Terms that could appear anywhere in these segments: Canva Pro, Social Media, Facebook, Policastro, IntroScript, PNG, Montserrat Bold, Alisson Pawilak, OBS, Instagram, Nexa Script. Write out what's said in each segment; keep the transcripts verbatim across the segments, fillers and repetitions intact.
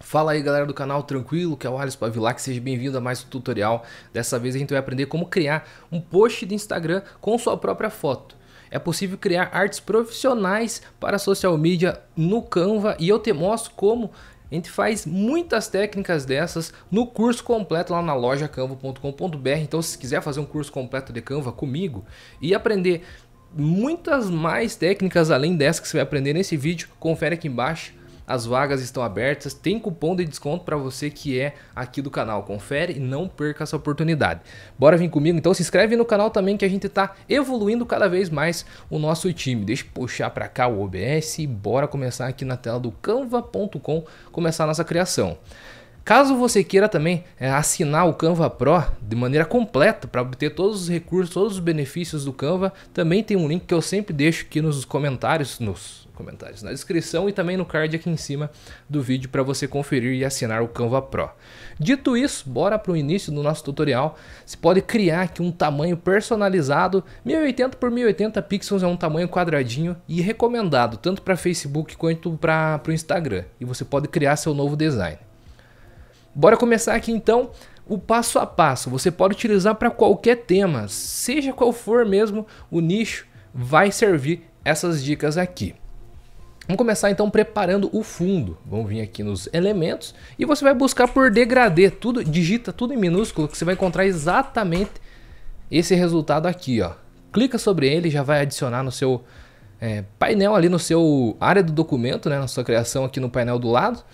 Fala aí galera do canal, tranquilo? Que é o Alisson Pawilak, seja bem-vindo a mais um tutorial. Dessa vez a gente vai aprender como criar um post do Instagram com sua própria foto. É possível criar artes profissionais para social media no Canva e eu te mostro como. A gente faz muitas técnicas dessas no curso completo lá na loja canva ponto com ponto br. Então se quiser fazer um curso completo de Canva comigo e aprender muitas mais técnicas além dessa que você vai aprender nesse vídeo, confere aqui embaixo. As vagas estão abertas, tem cupom de desconto para você que é aqui do canal. Confere e não perca essa oportunidade. Bora vir comigo? Então se inscreve no canal também que a gente está evoluindo cada vez mais o nosso time. Deixa eu puxar para cá o O B S e bora começar aqui na tela do canva ponto com, começar a nossa criação. Caso você queira também é, assinar o Canva Pro de maneira completa para obter todos os recursos, todos os benefícios do Canva, também tem um link que eu sempre deixo aqui nos comentários, nos comentários, na descrição e também no card aqui em cima do vídeo para você conferir e assinar o Canva Pro. Dito isso, bora para o início do nosso tutorial. Você pode criar aqui um tamanho personalizado, mil e oitenta por mil e oitenta pixels é um tamanho quadradinho e recomendado tanto para Facebook quanto para o Instagram. E você pode criar seu novo design. Bora começar aqui então o passo a passo. Você pode utilizar para qualquer tema, seja qual for mesmo o nicho, vai servir essas dicas aqui. Vamos começar então preparando o fundo. Vamos vir aqui nos elementos e você vai buscar por degradê, tudo, digita tudo em minúsculo que você vai encontrar exatamente esse resultado aqui, ó. Clica sobre ele, já vai adicionar no seu é, painel ali, no seu área do documento, né, na sua criação aqui no painel do lado,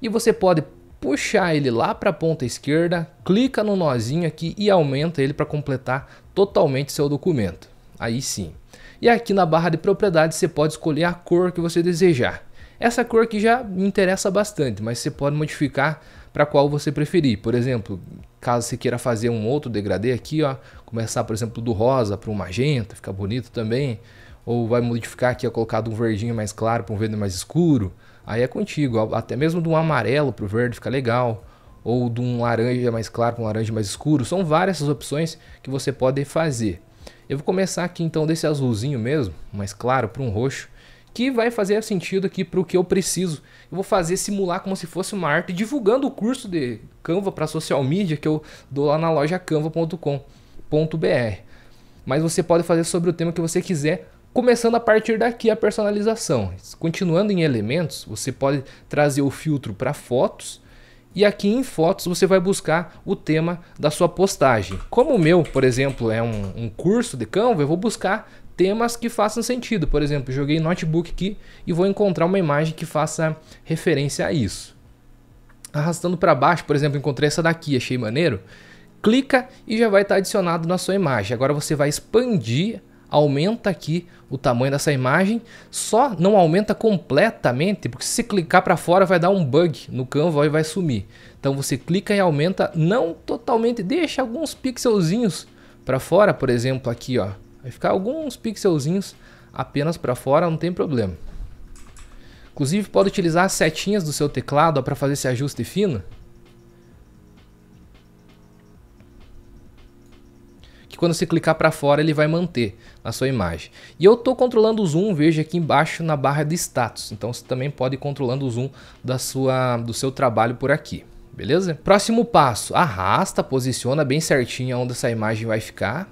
e você pode puxar ele lá para a ponta esquerda, clica no nozinho aqui e aumenta ele para completar totalmente seu documento. Aí sim. E aqui na barra de propriedades você pode escolher a cor que você desejar. Essa cor aqui já me interessa bastante, mas você pode modificar para qual você preferir. Por exemplo, caso você queira fazer um outro degradê aqui, ó, começar por exemplo do rosa para o magenta, fica bonito também. Ou vai modificar aqui, é colocado um verdinho mais claro para um verde mais escuro. Aí é contigo, até mesmo de um amarelo para o verde fica legal, ou de um laranja mais claro para um laranja mais escuro. São várias as opções que você pode fazer. Eu vou começar aqui então desse azulzinho mesmo, mais claro, para um roxo, que vai fazer sentido aqui para o que eu preciso. Eu vou fazer simular como se fosse uma arte, divulgando o curso de Canva para social media que eu dou lá na loja canva ponto com ponto br. Mas você pode fazer sobre o tema que você quiser. Começando a partir daqui a personalização, continuando em elementos, você pode trazer o filtro para fotos e aqui em fotos você vai buscar o tema da sua postagem. Como o meu, por exemplo, é um, um curso de Canva, eu vou buscar temas que façam sentido. Por exemplo, joguei notebook aqui e vou encontrar uma imagem que faça referência a isso. Arrastando para baixo, por exemplo, encontrei essa daqui, achei maneiro. Clica e já vai estar adicionado na sua imagem. Agora você vai expandir, aumenta aqui o tamanho dessa imagem, só não aumenta completamente, porque se clicar para fora vai dar um bug no Canva e vai sumir. Então você clica e aumenta, não totalmente, deixa alguns pixelzinhos para fora, por exemplo, aqui ó, vai ficar alguns pixelzinhos apenas para fora, não tem problema. Inclusive pode utilizar as setinhas do seu teclado para fazer esse ajuste fino. Quando você clicar para fora ele vai manter na sua imagem. E eu estou controlando o zoom, veja aqui embaixo na barra de status. Então você também pode ir controlando o zoom da sua, do seu trabalho por aqui, beleza? Próximo passo, arrasta, posiciona bem certinho onde essa imagem vai ficar.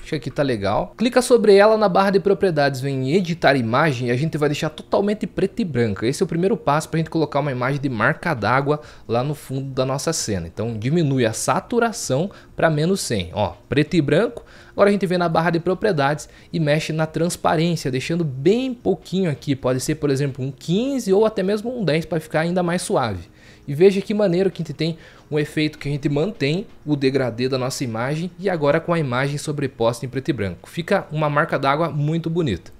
Acho que aqui tá legal. Clica sobre ela na barra de propriedades, vem em editar imagem e a gente vai deixar totalmente preto e branco. Esse é o primeiro passo para a gente colocar uma imagem de marca d'água lá no fundo da nossa cena. Então diminui a saturação para menos cem. Ó, preto e branco. Agora a gente vem na barra de propriedades e mexe na transparência, deixando bem pouquinho aqui. Pode ser, por exemplo, um quinze ou até mesmo um dez para ficar ainda mais suave. E veja que maneiro que a gente tem um efeito que a gente mantém o degradê da nossa imagem e agora com a imagem sobreposta em preto e branco. Fica uma marca d'água muito bonita.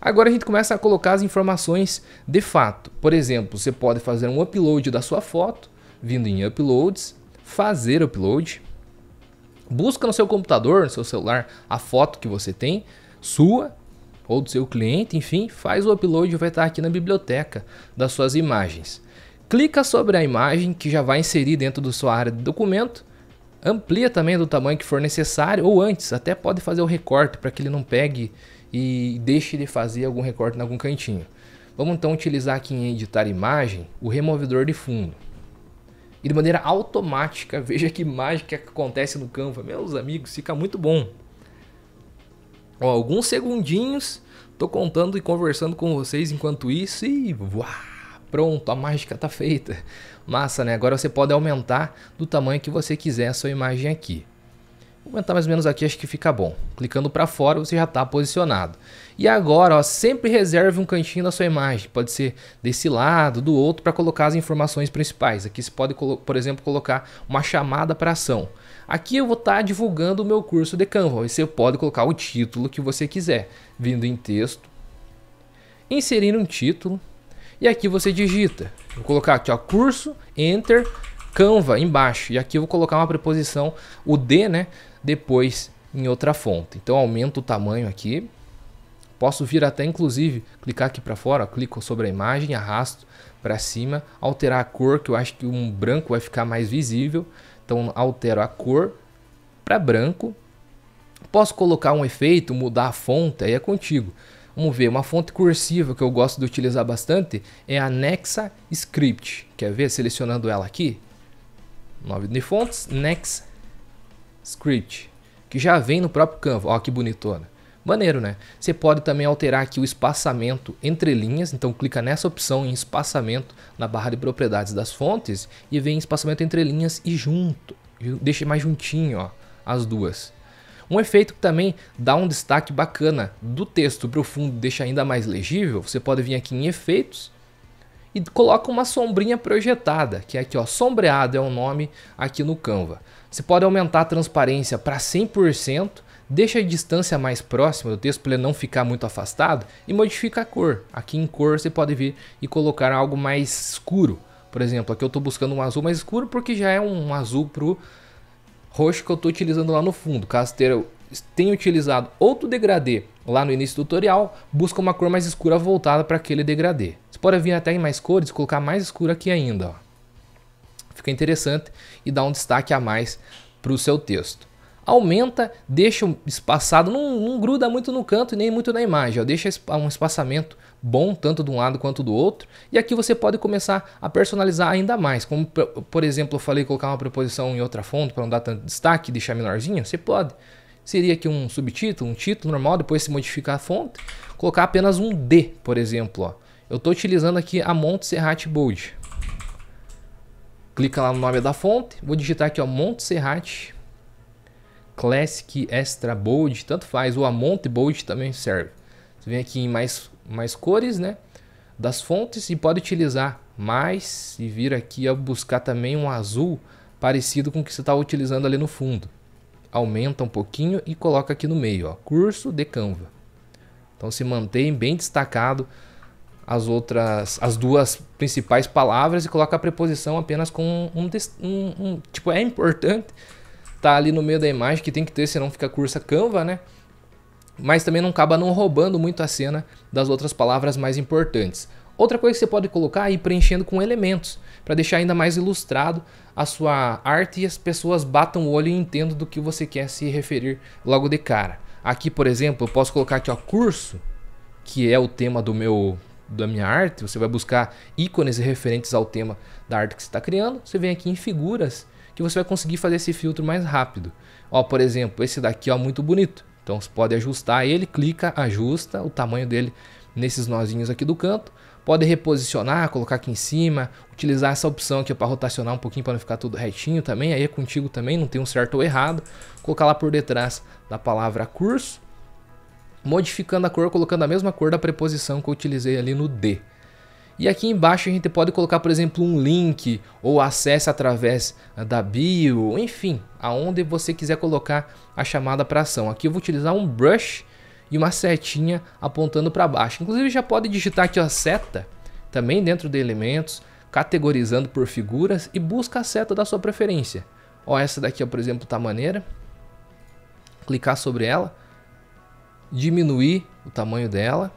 Agora a gente começa a colocar as informações de fato. Por exemplo, você pode fazer um upload da sua foto, vindo em uploads, fazer upload. Busca no seu computador, no seu celular, a foto que você tem, sua ou do seu cliente, enfim, faz o upload e vai estar aqui na biblioteca das suas imagens. Clica sobre a imagem que já vai inserir dentro da sua área de documento, amplia também do tamanho que for necessário ou antes, até pode fazer o recorte para que ele não pegue e deixe de fazer algum recorte em algum cantinho. Vamos então utilizar aqui em editar imagem o removedor de fundo. E de maneira automática, veja que mágica que acontece no Canva. Meus amigos, fica muito bom. Ó, alguns segundinhos, tô contando e conversando com vocês enquanto isso e... Uau! Pronto, a mágica está feita. Massa, né? Agora você pode aumentar do tamanho que você quiser a sua imagem aqui. Vou aumentar mais ou menos aqui, acho que fica bom. Clicando para fora, você já está posicionado. E agora, ó, sempre reserve um cantinho da sua imagem. Pode ser desse lado, do outro, para colocar as informações principais. Aqui você pode, por exemplo, colocar uma chamada para ação. Aqui eu vou estar tá divulgando o meu curso de Canva. E você pode colocar o título que você quiser. Vindo em texto. Inserindo um título. E aqui você digita, vou colocar aqui ó, curso, enter, Canva embaixo. E aqui eu vou colocar uma preposição, o D, né, depois em outra fonte. Então aumento o tamanho aqui. Posso vir até inclusive, clicar aqui para fora, ó, clico sobre a imagem, arrasto para cima. Alterar a cor, que eu acho que um branco vai ficar mais visível. Então altero a cor para branco. Posso colocar um efeito, mudar a fonte, aí é contigo. Vamos ver, uma fonte cursiva que eu gosto de utilizar bastante é a Nexa Script. Quer ver? Selecionando ela aqui. Nome de fontes, Nexa Script. Que já vem no próprio Canva. Ó, que bonitona. Maneiro, né? Você pode também alterar aqui o espaçamento entre linhas. Então, clica nessa opção em espaçamento na barra de propriedades das fontes. E vem espaçamento entre linhas e junto. Deixa mais juntinho, ó, as duas. Um efeito que também dá um destaque bacana do texto para o fundo, deixa ainda mais legível. Você pode vir aqui em efeitos e coloca uma sombrinha projetada, que é aqui ó, sombreado é o nome aqui no Canva. Você pode aumentar a transparência para cem por cento, deixa a distância mais próxima do texto para ele não ficar muito afastado e modifica a cor. Aqui em cor você pode vir e colocar algo mais escuro. Por exemplo, aqui eu estou buscando um azul mais escuro porque já é um azul para o roxo que eu estou utilizando lá no fundo. Caso tenha utilizado outro degradê lá no início do tutorial, busca uma cor mais escura voltada para aquele degradê. Você pode vir até em mais cores, colocar mais escuro aqui ainda. Ó. Fica interessante e dá um destaque a mais para o seu texto. Aumenta, deixa um espaçado, não, não gruda muito no canto e nem muito na imagem. Ó. Deixa um espaçamento bom, tanto de um lado quanto do outro. E aqui você pode começar a personalizar ainda mais. Como, por exemplo, eu falei colocar uma preposição em outra fonte para não dar tanto destaque, deixar menorzinho. Você pode. Seria aqui um subtítulo, um título normal, depois se modificar a fonte. Colocar apenas um D, por exemplo. Ó. Eu estou utilizando aqui a Montserrat Bold. Clica lá no nome da fonte. Vou digitar aqui ó, Montserrat Classic Extra Bold. Tanto faz. Ou a Mont Bold também serve. Você vem aqui em mais... mais cores, né, das fontes e pode utilizar mais e vir aqui a buscar também um azul parecido com o que você está utilizando ali no fundo. Aumenta um pouquinho e coloca aqui no meio, ó, curso de Canva. Então se mantém bem destacado as outras, as duas principais palavras e coloca a preposição apenas com um, um, um tipo é importante tá ali no meio da imagem que tem que ter, senão fica curso Canva, né? Mas também não acaba não roubando muito a cena das outras palavras mais importantes. Outra coisa que você pode colocar é ir preenchendo com elementos, para deixar ainda mais ilustrado a sua arte e as pessoas batam o olho e entendam do que você quer se referir logo de cara. Aqui, por exemplo, eu posso colocar aqui ó, curso, que é o tema do meu, da minha arte. Você vai buscar ícones referentes ao tema da arte que você está criando. Você vem aqui em figuras, que você vai conseguir fazer esse filtro mais rápido. Ó, por exemplo, esse daqui é muito bonito. Então você pode ajustar ele, clica, ajusta o tamanho dele nesses nozinhos aqui do canto. Pode reposicionar, colocar aqui em cima, utilizar essa opção aqui para rotacionar um pouquinho para não ficar tudo retinho também. Aí é contigo também, não tem um certo ou errado. Colocar lá por detrás da palavra curso. Modificando a cor, colocando a mesma cor da preposição que eu utilizei ali no D. E aqui embaixo a gente pode colocar, por exemplo, um link ou acesse através da bio, enfim, aonde você quiser colocar a chamada para ação. Aqui eu vou utilizar um brush e uma setinha apontando para baixo. Inclusive já pode digitar aqui a seta também dentro de elementos, categorizando por figuras e busca a seta da sua preferência. Ó, essa daqui, ó, por exemplo, tá maneira. Clicar sobre ela, diminuir o tamanho dela.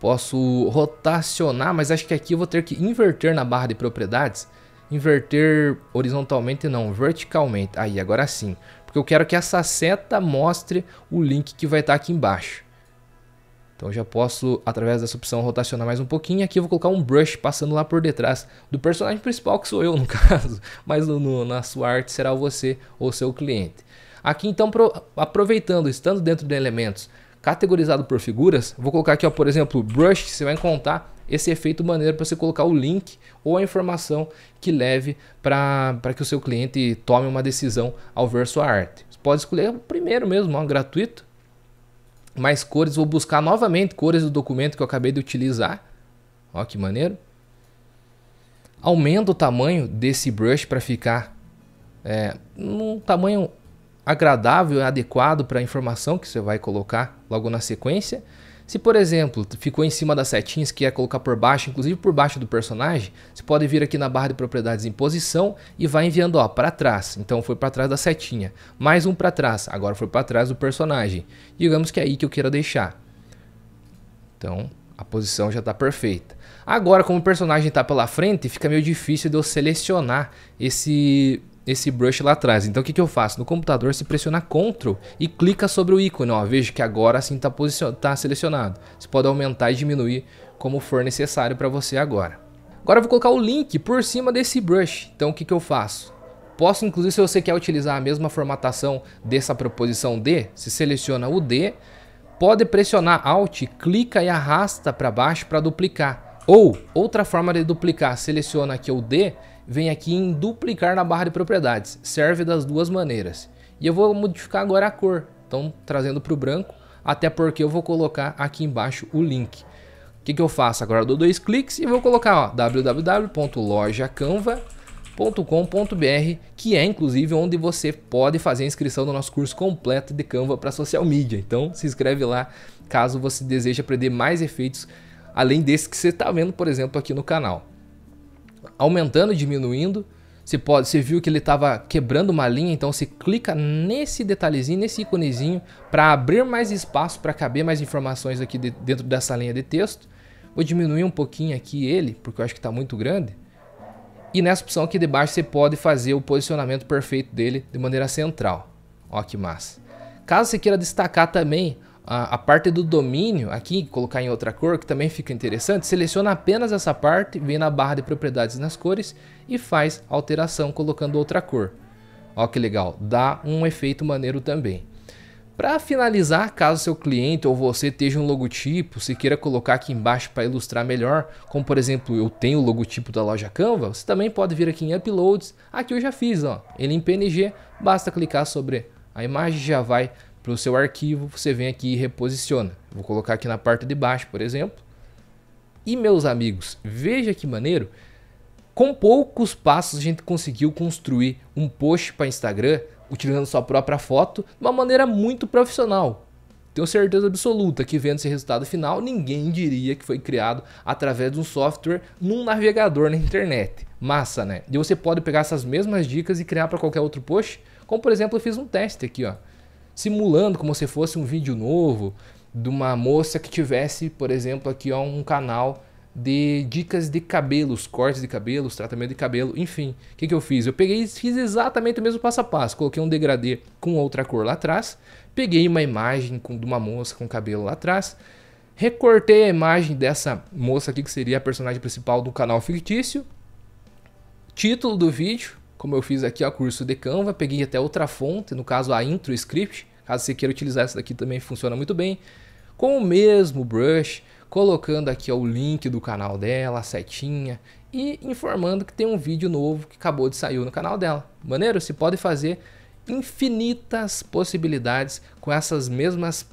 Posso rotacionar, mas acho que aqui eu vou ter que inverter na barra de propriedades. Inverter horizontalmente não, verticalmente. Aí, agora sim. Porque eu quero que essa seta mostre o link que vai estar aqui embaixo. Então eu já posso, através dessa opção, rotacionar mais um pouquinho. Aqui eu vou colocar um brush passando lá por detrás do personagem principal, que sou eu no caso. Mas no, no, na sua arte será você ou seu cliente. Aqui então, pro, aproveitando, estando dentro de elementos categorizado por figuras, vou colocar aqui, ó, por exemplo, brush, que você vai encontrar esse efeito maneiro para você colocar o link ou a informação que leve para que o seu cliente tome uma decisão ao ver sua arte. Você pode escolher o primeiro mesmo, ó, gratuito. Mais cores, vou buscar novamente cores do documento que eu acabei de utilizar. Ó, que maneiro. Aumento o tamanho desse brush para ficar é, num tamanho agradável, adequado para a informação que você vai colocar logo na sequência. Se, por exemplo, ficou em cima das setinhas, que é colocar por baixo, inclusive por baixo do personagem, você pode vir aqui na barra de propriedades em posição e vai enviando, ó, para trás. Então foi para trás da setinha, mais um para trás, agora foi para trás do personagem. Digamos que é aí que eu queira deixar. Então a posição já está perfeita. Agora, como o personagem está pela frente, fica meio difícil de eu selecionar esse... esse brush lá atrás. Então o que, que eu faço? No computador, se pressionar Ctrl e clica sobre o ícone. Ó, veja que agora sim está tá selecionado. Você pode aumentar e diminuir como for necessário para você agora. Agora eu vou colocar o link por cima desse brush. Então o que, que eu faço? Posso, inclusive, se você quer utilizar a mesma formatação dessa proposição D, se seleciona o D, pode pressionar Alt, clica e arrasta para baixo para duplicar. Ou, outra forma de duplicar, seleciona aqui o D, vem aqui em duplicar na barra de propriedades. Serve das duas maneiras. E eu vou modificar agora a cor. Então, trazendo para o branco, até porque eu vou colocar aqui embaixo o link. O que, que eu faço? Agora eu dou dois cliques e vou colocar w w w ponto loja canva ponto com ponto b r, que é, inclusive, onde você pode fazer a inscrição do nosso curso completo de Canva para social media. Então, se inscreve lá, caso você deseje aprender mais efeitos, além desse que você está vendo, por exemplo, aqui no canal. Aumentando, diminuindo, você, pode, você viu que ele estava quebrando uma linha, então você clica nesse detalhezinho, nesse íconezinho, para abrir mais espaço, para caber mais informações aqui de, dentro dessa linha de texto. Vou diminuir um pouquinho aqui ele, porque eu acho que está muito grande. E nessa opção aqui de baixo você pode fazer o posicionamento perfeito dele de maneira central. Ó, que massa. Caso você queira destacar também a, a parte do domínio aqui, colocar em outra cor, que também fica interessante, seleciona apenas essa parte, vem na barra de propriedades nas cores e faz alteração colocando outra cor. Ó, que legal, dá um efeito maneiro também. Para finalizar, caso seu cliente ou você esteja um logotipo, se queira colocar aqui embaixo para ilustrar melhor, como por exemplo, eu tenho o logotipo da loja Canva, você também pode vir aqui em Uploads. Aqui eu já fiz, ó, ele em P N G, basta clicar sobre a imagem, já vai para o seu arquivo, você vem aqui e reposiciona. Vou colocar aqui na parte de baixo, por exemplo. E, meus amigos, veja que maneiro. Com poucos passos a gente conseguiu construir um post para Instagram, utilizando sua própria foto, de uma maneira muito profissional. Tenho certeza absoluta que, vendo esse resultado final, ninguém diria que foi criado através de um software num navegador na internet. Massa, né? E você pode pegar essas mesmas dicas e criar para qualquer outro post. Como, por exemplo, eu fiz um teste aqui, ó, simulando como se fosse um vídeo novo de uma moça que tivesse, por exemplo, aqui, ó, um canal de dicas de cabelos, cortes de cabelos, tratamento de cabelo, enfim. O que, que eu fiz? Eu peguei e fiz exatamente o mesmo passo a passo. Coloquei um degradê com outra cor lá atrás, peguei uma imagem com, de uma moça com cabelo lá atrás, recortei a imagem dessa moça aqui, que seria a personagem principal do canal fictício, título do vídeo, como eu fiz aqui, ó, curso de Canva, peguei até outra fonte, no caso a IntroScript, caso você queira utilizar essa daqui também funciona muito bem, com o mesmo brush, colocando aqui, ó, o link do canal dela, a setinha, e informando que tem um vídeo novo que acabou de sair no canal dela. Maneiro, você pode fazer infinitas possibilidades com essas mesmas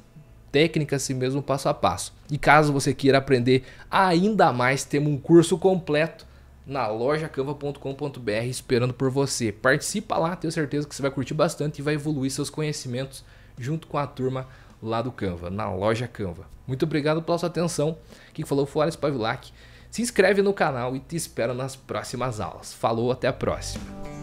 técnicas, assim mesmo, passo a passo. E caso você queira aprender ainda mais, temos um curso completo na loja canva ponto com ponto b r esperando por você. Participa lá, tenho certeza que você vai curtir bastante e vai evoluir seus conhecimentos junto com a turma lá do Canva, na loja Canva. Muito obrigado pela sua atenção. Quem falou foi o Alisson Pawilak. Se inscreve no canal e te espero nas próximas aulas. Falou, até a próxima.